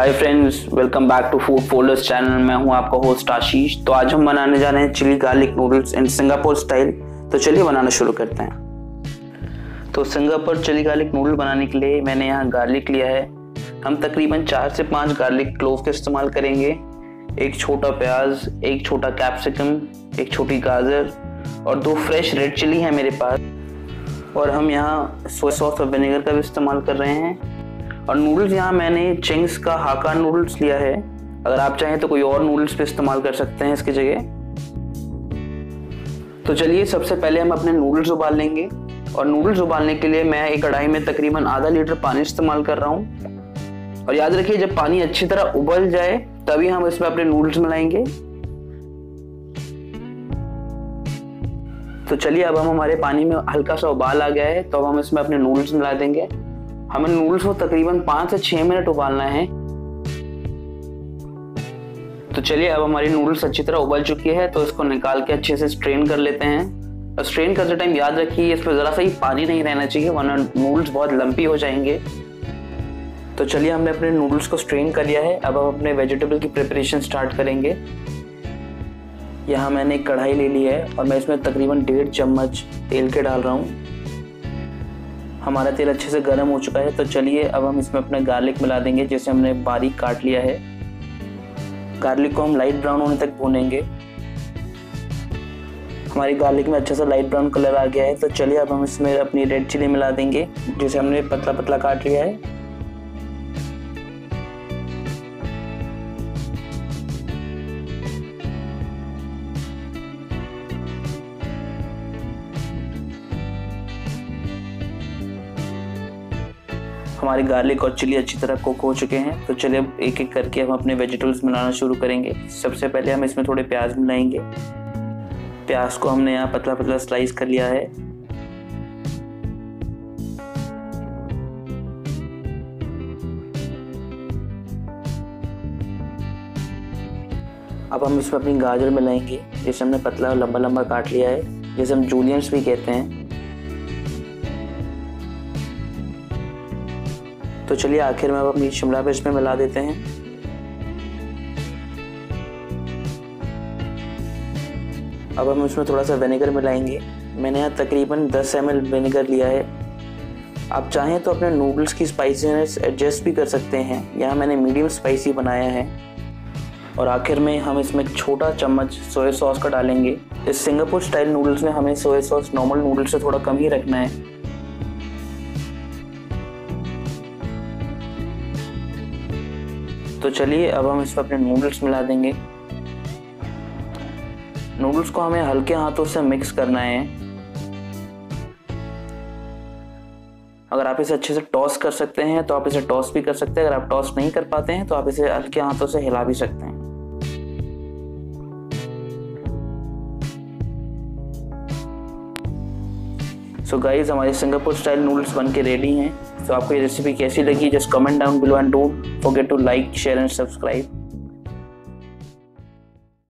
Hi friends, welcome back to food folders channel. मैं हूं आपका होस्ट आशीष। तो आज हम बनाने जा रहे हैं chilli garlic noodles in Singapore style. तो चलिए बनाना शुरू करते हैं। तो सिंगापुर चिली गार्लिक नूडल बनाने के लिए मैंने यहाँ गार्लिक लिया है। हम तकरीबन 4 से 5 गार्लिक क्लोव का इस्तेमाल करेंगे। एक छोटा प्याज, एक छोटा कैप्सिकम, एक छोटी गाजर और 2 फ्रेश रेड चिली है मेरे पास। और हम यहाँ सोया सॉस और विनेगर का भी इस्तेमाल कर रहे हैं। और नूडल्स यहाँ मैंने चिंग्स का हाका नूडल्स लिया है। अगर आप चाहें तो कोई और नूडल्स पे इस्तेमाल कर सकते हैं इसकी जगह। तो चलिए सबसे पहले हम अपने नूडल्स उबाल लेंगे। और नूडल्स उबालने के लिए मैं एक कढ़ाई में तकरीबन आधा लीटर पानी इस्तेमाल कर रहा हूँ। और याद रखिए, जब पानी अच्छी तरह उबल जाए तभी हम इसमें अपने नूडल्स मिलाएंगे। तो चलिए, अब हम हमारे पानी में हल्का सा उबाल आ गया है, तो अब हम इसमें अपने नूडल्स मिला देंगे। हमें नूडल्स को तकरीबन 5 से 6 मिनट उबालना है। तो चलिए, अब हमारी नूडल्स अच्छी तरह उबल चुकी है, तो इसको निकाल के अच्छे से स्ट्रेन कर लेते हैं। और स्ट्रेन करते टाइम याद रखिए, इसमें ज़रा सा ही पानी नहीं रहना चाहिए, वरना नूडल्स बहुत लंपी हो जाएंगे। तो चलिए, हमने अपने नूडल्स को स्ट्रेन कर लिया है। अब हम अपने वेजिटेबल की प्रिपरेशन स्टार्ट करेंगे। यहाँ मैंने एक कढ़ाई ले ली है और मैं इसमें तकरीबन 1.5 चम्मच तेल के डाल रहा हूँ। हमारा तेल अच्छे से गर्म हो चुका है, तो चलिए अब हम इसमें अपने गार्लिक मिला देंगे, जिसे हमने बारीक काट लिया है। गार्लिक को हम लाइट ब्राउन होने तक भूनेंगे। हमारी गार्लिक में अच्छा सा लाइट ब्राउन कलर आ गया है, तो चलिए अब हम इसमें अपनी रेड चिली मिला देंगे, जिसे हमने पतला पतला काट लिया है। हमारे गार्लिक और चिली अच्छी तरह कुक हो चुके हैं, तो चलिए अब एक एक करके हम अपने वेजिटेबल्स मिलाना शुरू करेंगे। सबसे पहले हम इसमें थोड़े प्याज मिलाएंगे। प्याज को हमने यहाँ पतला पतला स्लाइस कर लिया है। अब हम इसमें अपनी गाजर मिलाएंगे, जिसे हमने पतला लंबा लंबा काट लिया है, जिसे हम जूलियंस भी कहते हैं। तो चलिए, आखिर में अब अपनी शिमला मिर्च में मिला देते हैं। अब हम इसमें थोड़ा सा विनेगर मिलाएंगे। मैंने यहाँ तकरीबन 10 ml विनेगर लिया है। आप चाहें तो अपने नूडल्स की स्पाइसीनेस एडजस्ट भी कर सकते हैं। यहाँ मैंने मीडियम स्पाइसी बनाया है। और आखिर में हम इसमें एक छोटा चम्मच सोया सॉस का डालेंगे। इस सिंगापुर स्टाइल नूडल्स में हमें सोया सॉस नॉर्मल नूडल्स से थोड़ा कम ही रखना है। तो चलिए, अब हम इसमें अपने नूडल्स मिला देंगे। नूडल्स को हमें हल्के हाथों से मिक्स करना है। अगर आप इसे अच्छे से टॉस कर सकते हैं तो आप इसे टॉस भी कर सकते हैं। अगर आप टॉस नहीं कर पाते हैं तो आप इसे हल्के हाथों से हिला भी सकते हैं। सो गाइज, हमारे सिंगापुर स्टाइल नूडल्स बन के रेडी हैं। तो आपको ये रेसिपी कैसी लगी, just comment down below and don't forget to like, share and subscribe.